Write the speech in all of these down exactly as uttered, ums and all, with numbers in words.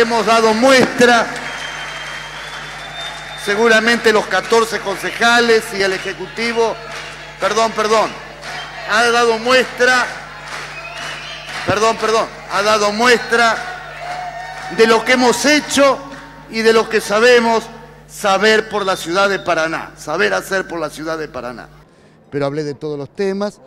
hemos dado muestra, seguramente los catorce concejales y el Ejecutivo, perdón, perdón, ha dado muestra, perdón, perdón, ha dado muestra de lo que hemos hecho y de lo que sabemos saber por la ciudad de Paraná, saber hacer por la ciudad de Paraná. Pero hablé de todos los temas,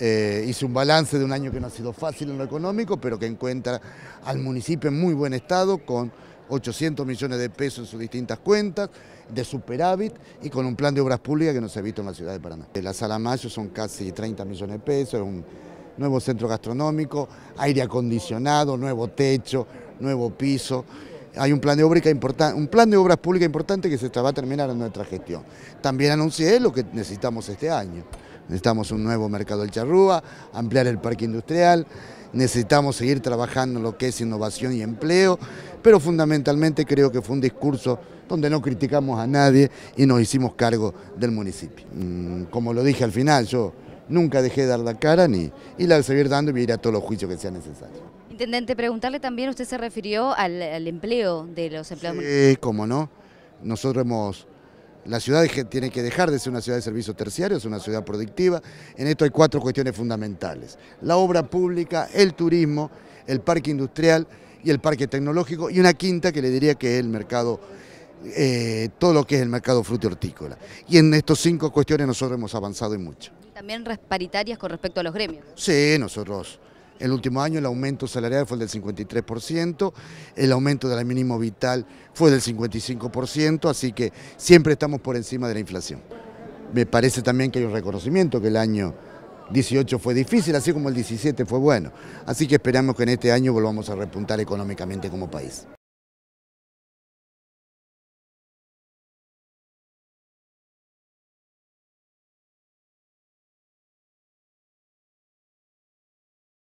eh, hice un balance de un año que no ha sido fácil en lo económico, pero que encuentra al municipio en muy buen estado, con ochocientos millones de pesos en sus distintas cuentas, de superávit y con un plan de obras públicas que no se ha visto en la ciudad de Paraná. La Sala Mayo son casi treinta millones de pesos, un nuevo centro gastronómico, aire acondicionado, nuevo techo, nuevo piso. Hay un plan de obras importante, un plan de obras públicas importante que se va a terminar en nuestra gestión. También anuncié lo que necesitamos este año. Necesitamos un nuevo mercado del Charrúa, ampliar el parque industrial, necesitamos seguir trabajando en lo que es innovación y empleo, pero fundamentalmente creo que fue un discurso donde no criticamos a nadie y nos hicimos cargo del municipio. Como lo dije al final, yo nunca dejé de dar la cara ni, y la seguir dando y voy a ir a todos los juicios que sean necesarios. Intendente, preguntarle también, usted se refirió al, al empleo de los empleados municipales. Sí, cómo no. Nosotros hemos... La ciudad tiene que dejar de ser una ciudad de servicios terciarios, es una ciudad productiva. En esto hay cuatro cuestiones fundamentales. La obra pública, el turismo, el parque industrial y el parque tecnológico. Y una quinta que le diría que es el mercado, eh, todo lo que es el mercado fruto y hortícola. Y en estas cinco cuestiones nosotros hemos avanzado y mucho. ¿También paritarias con respecto a los gremios? Sí, nosotros... El último año el aumento salarial fue del cincuenta y tres por ciento, el aumento del mínimo vital fue del cincuenta y cinco por ciento, así que siempre estamos por encima de la inflación. Me parece también que hay un reconocimiento que el año dieciocho fue difícil, así como el diecisiete fue bueno. Así que esperamos que en este año volvamos a repuntar económicamente como país.